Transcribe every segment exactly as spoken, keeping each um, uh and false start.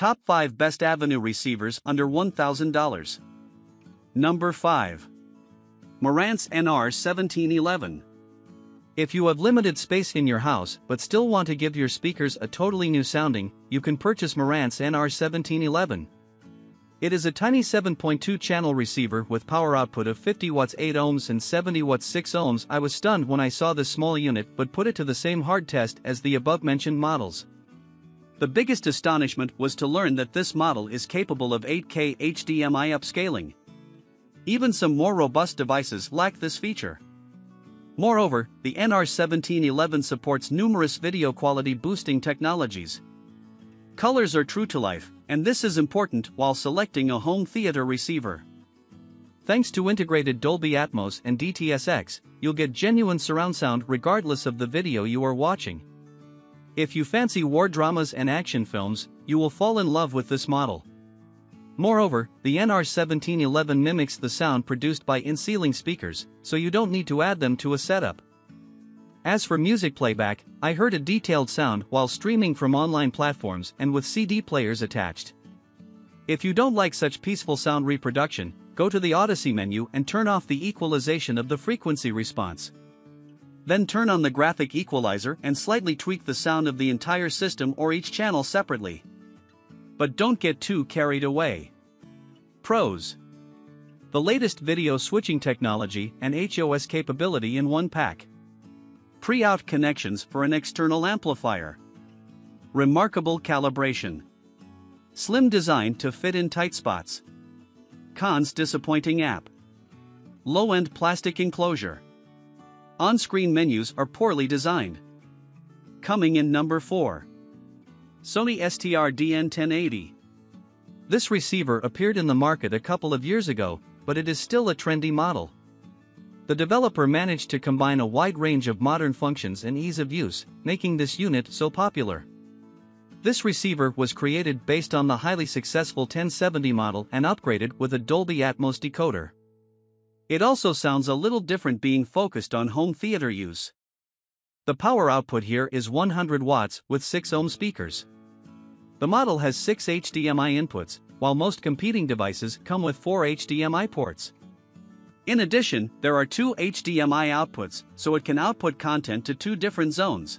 Top five Best Avenue Receivers Under one thousand dollars. Number five. Marantz N R seventeen eleven. If you have limited space in your house but still want to give your speakers a totally new sounding, you can purchase Marantz N R seventeen eleven. It is a tiny seven point two channel receiver with power output of fifty watts eight ohms and seventy watts six ohms. I was stunned when I saw this small unit but put it to the same hard test as the above-mentioned models. The biggest astonishment was to learn that this model is capable of eight K H D M I upscaling. Even some more robust devices lack this feature. Moreover, the N R seventeen eleven supports numerous video quality boosting technologies. Colors are true to life, and this is important while selecting a home theater receiver. Thanks to integrated Dolby Atmos and D T S X, you'll get genuine surround sound regardless of the video you are watching. If you fancy war dramas and action films, you will fall in love with this model. Moreover, the N R seventeen eleven mimics the sound produced by in-ceiling speakers, so you don't need to add them to a setup. As for music playback, I heard a detailed sound while streaming from online platforms and with C D players attached. If you don't like such peaceful sound reproduction, go to the Audyssey menu and turn off the equalization of the frequency response. Then turn on the graphic equalizer and slightly tweak the sound of the entire system or each channel separately. But don't get too carried away. Pros. The latest video switching technology and H E O S capability in one pack. Pre-out connections for an external amplifier. Remarkable calibration. Slim design to fit in tight spots. Cons: disappointing app. Low-end plastic enclosure. On-screen menus are poorly designed. Coming in number four. Sony S T R D N ten eighty. This receiver appeared in the market a couple of years ago, but it is still a trendy model. The developer managed to combine a wide range of modern functions and ease of use, making this unit so popular. This receiver was created based on the highly successful ten seventy model and upgraded with a Dolby Atmos decoder. It also sounds a little different being focused on home theater use. The power output here is one hundred watts with six ohm speakers. The model has six H D M I inputs, while most competing devices come with four H D M I ports. In addition, there are two H D M I outputs, so it can output content to two different zones.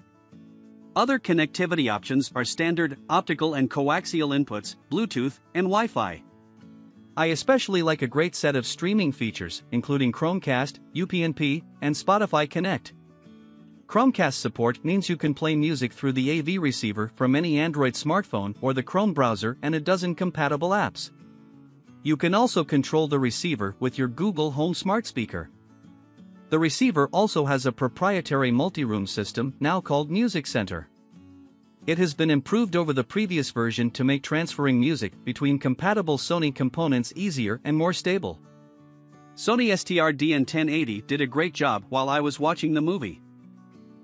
Other connectivity options are standard, optical and coaxial inputs, Bluetooth, and Wi-Fi. I especially like a great set of streaming features, including Chromecast, U P n P, and Spotify Connect. Chromecast support means you can play music through the A V receiver from any Android smartphone or the Chrome browser and a dozen compatible apps. You can also control the receiver with your Google Home smart speaker. The receiver also has a proprietary multi-room system now called Music Center. It has been improved over the previous version to make transferring music between compatible Sony components easier and more stable. Sony S T R D N ten eighty did a great job while I was watching the movie.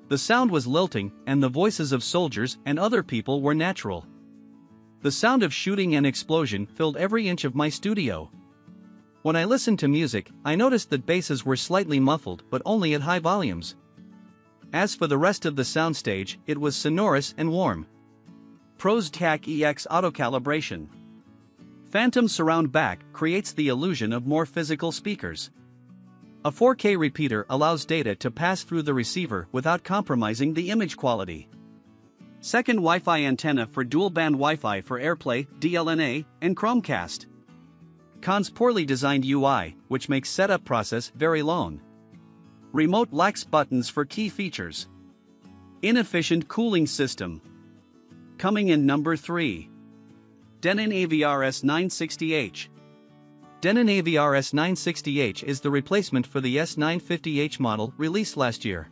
The sound was lilting, and the voices of soldiers and other people were natural. The sound of shooting and explosion filled every inch of my studio. When I listened to music, I noticed that basses were slightly muffled but only at high volumes. As for the rest of the soundstage, it was sonorous and warm. Pros: D A C E X auto calibration. Phantom surround back creates the illusion of more physical speakers. A four K repeater allows data to pass through the receiver without compromising the image quality. Second Wi-Fi antenna for dual-band Wi-Fi for AirPlay, D L N A, and Chromecast. Cons: poorly designed U I, which makes setup process very long. Remote lacks buttons for key features. Inefficient cooling system. Coming in number three. Denon A V R S nine sixty H. Denon A V R S nine sixty H is the replacement for the S nine fifty H model released last year.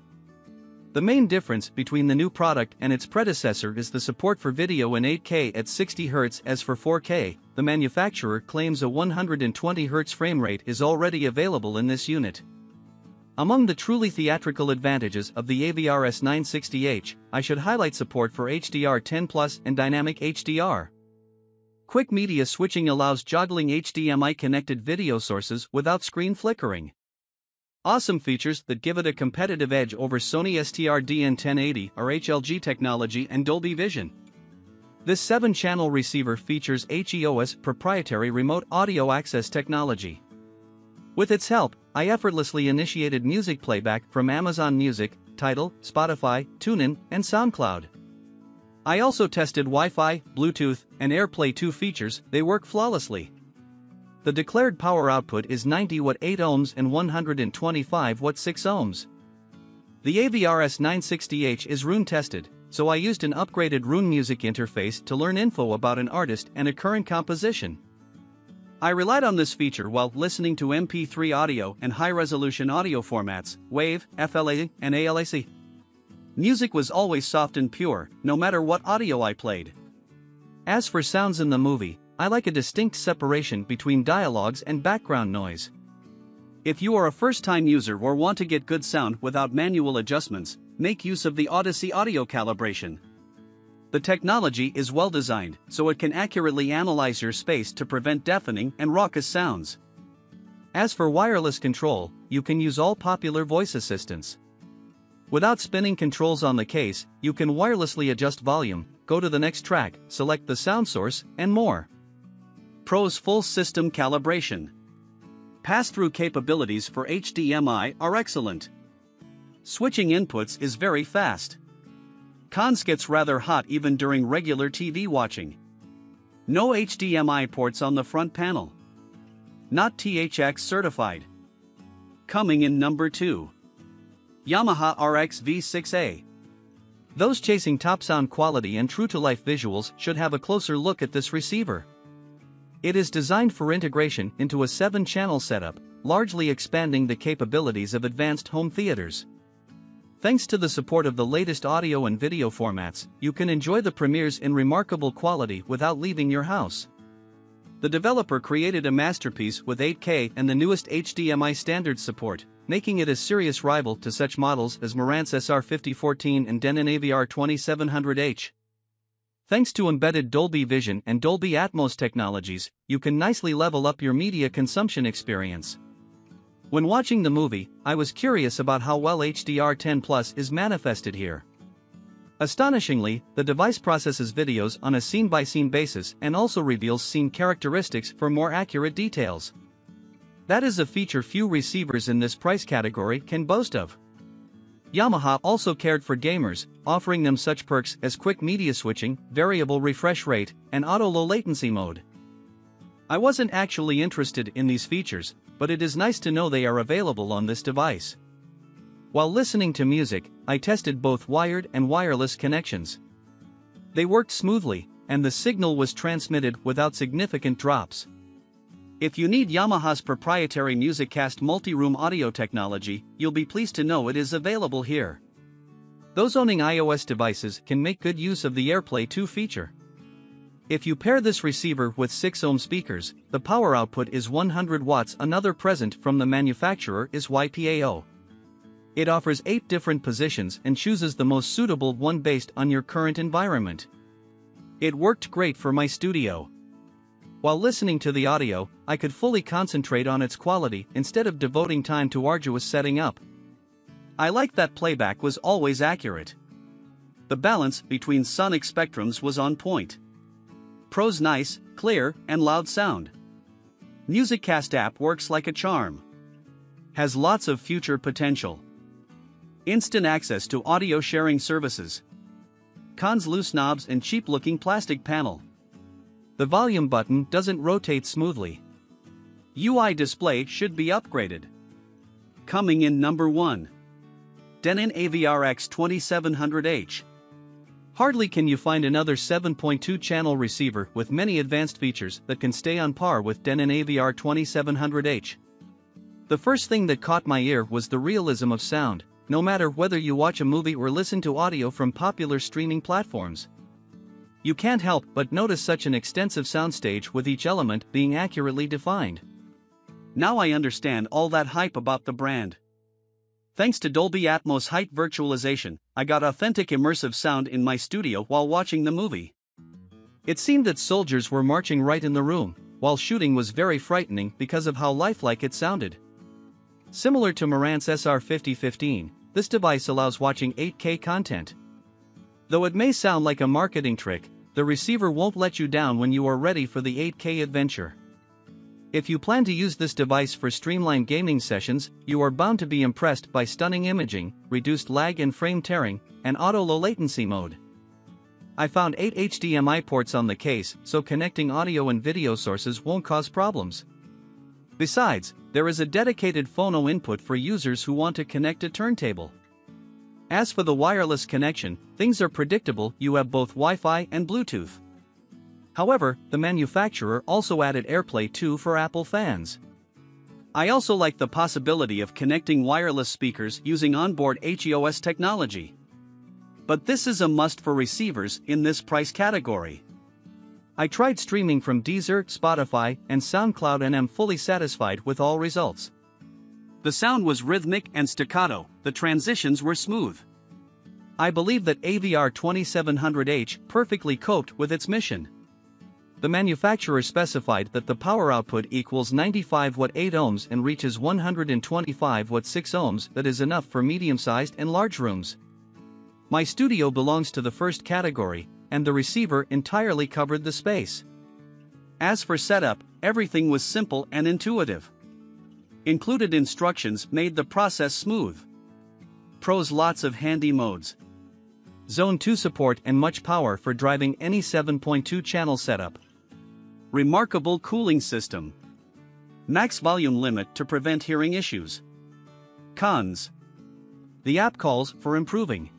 The main difference between the new product and its predecessor is the support for video in eight K at sixty hertz. As for four K, the manufacturer claims a one hundred twenty hertz frame rate is already available in this unit. Among the truly theatrical advantages of the A V R S nine sixty H, I should highlight support for H D R ten plus and Dynamic H D R. Quick media switching allows juggling H D M I-connected video sources without screen flickering. Awesome features that give it a competitive edge over Sony S T R D N ten eighty or H L G technology and Dolby Vision. This seven channel receiver features H E O S proprietary remote audio access technology. With its help, I effortlessly initiated music playback from Amazon Music, Tidal, Spotify, TuneIn, and SoundCloud. I also tested Wi-Fi, Bluetooth, and AirPlay two features. They work flawlessly. The declared power output is ninety watt eight ohms and one hundred twenty-five watt six ohms. The A V R S nine sixty H is Roon tested, so I used an upgraded Roon music interface to learn info about an artist and a current composition. I relied on this feature while listening to M P three audio and high-resolution audio formats, WAV, FLAC, and ALAC. Music was always soft and pure, no matter what audio I played. As for sounds in the movie, I like a distinct separation between dialogues and background noise. If you are a first-time user or want to get good sound without manual adjustments, make use of the Audyssey audio calibration. The technology is well designed, so it can accurately analyze your space to prevent deafening and raucous sounds. As for wireless control, you can use all popular voice assistants. Without spinning controls on the case, you can wirelessly adjust volume, go to the next track, select the sound source, and more. Pros: full system calibration. Pass-through capabilities for H D M I are excellent. Switching inputs is very fast. Cons: gets rather hot even during regular T V watching. No H D M I ports on the front panel. Not T H X certified. Coming in number two. Yamaha R X V six A. Those chasing top sound quality and true-to-life visuals should have a closer look at this receiver. It is designed for integration into a seven channel setup, largely expanding the capabilities of advanced home theaters. Thanks to the support of the latest audio and video formats, you can enjoy the premieres in remarkable quality without leaving your house. The developer created a masterpiece with eight K and the newest H D M I standard support, making it a serious rival to such models as Marantz S R fifty fourteen and Denon A V R twenty-seven hundred H. Thanks to embedded Dolby Vision and Dolby Atmos technologies, you can nicely level up your media consumption experience. When watching the movie, I was curious about how well H D R ten plus is manifested here. Astonishingly, the device processes videos on a scene-by-scene basis and also reveals scene characteristics for more accurate details. That is a feature few receivers in this price category can boast of. Yamaha also cared for gamers, offering them such perks as quick media switching, variable refresh rate, and auto low latency mode. I wasn't actually interested in these features, but it is nice to know they are available on this device. While listening to music, I tested both wired and wireless connections. They worked smoothly, and the signal was transmitted without significant drops. If you need Yamaha's proprietary MusicCast multi-room audio technology, you'll be pleased to know it is available here. Those owning iOS devices can make good use of the AirPlay two feature. If you pair this receiver with six ohm speakers, the power output is one hundred watts. Another present from the manufacturer is Y P A O. It offers eight different positions and chooses the most suitable one based on your current environment. It worked great for my studio. While listening to the audio, I could fully concentrate on its quality instead of devoting time to arduous setting up. I liked that playback was always accurate. The balance between sonic spectrums was on point. Pros: nice, clear, and loud sound. MusicCast app works like a charm. Has lots of future potential. Instant access to audio sharing services. Cons: loose knobs and cheap-looking plastic panel. The volume button doesn't rotate smoothly. U I display should be upgraded. Coming in number one. Denon A V R X twenty-seven hundred H. Hardly can you find another seven point two channel receiver with many advanced features that can stay on par with Denon A V R twenty-seven hundred H. The first thing that caught my ear was the realism of sound, no matter whether you watch a movie or listen to audio from popular streaming platforms. You can't help but notice such an extensive soundstage with each element being accurately defined. Now I understand all that hype about the brand. Thanks to Dolby Atmos height virtualization, I got authentic immersive sound in my studio while watching the movie. It seemed that soldiers were marching right in the room, while shooting was very frightening because of how lifelike it sounded. Similar to Marantz S R fifty fifteen, this device allows watching eight K content. Though it may sound like a marketing trick, the receiver won't let you down when you are ready for the eight K adventure. If you plan to use this device for streamlined gaming sessions, you are bound to be impressed by stunning imaging, reduced lag and frame tearing, and auto low latency mode. I found eight H D M I ports on the case, so connecting audio and video sources won't cause problems. Besides, there is a dedicated phono input for users who want to connect a turntable. As for the wireless connection, things are predictable. You have both Wi-Fi and Bluetooth. However, the manufacturer also added AirPlay two for Apple fans. I also like the possibility of connecting wireless speakers using onboard H E O S technology. But this is a must for receivers in this price category. I tried streaming from Deezer, Spotify, and SoundCloud and am fully satisfied with all results. The sound was rhythmic and staccato, the transitions were smooth. I believe that A V R twenty-seven hundred H perfectly coped with its mission. The manufacturer specified that the power output equals ninety-five watt eight ohms and reaches one hundred twenty-five watt six ohms. That is enough for medium-sized and large rooms. My studio belongs to the first category, and the receiver entirely covered the space. As for setup, everything was simple and intuitive. Included instructions made the process smooth. Pros: lots of handy modes, Zone two support and much power for driving any seven point two channel setup. Remarkable cooling system. Max volume limit to prevent hearing issues. Cons: the app calls for improving.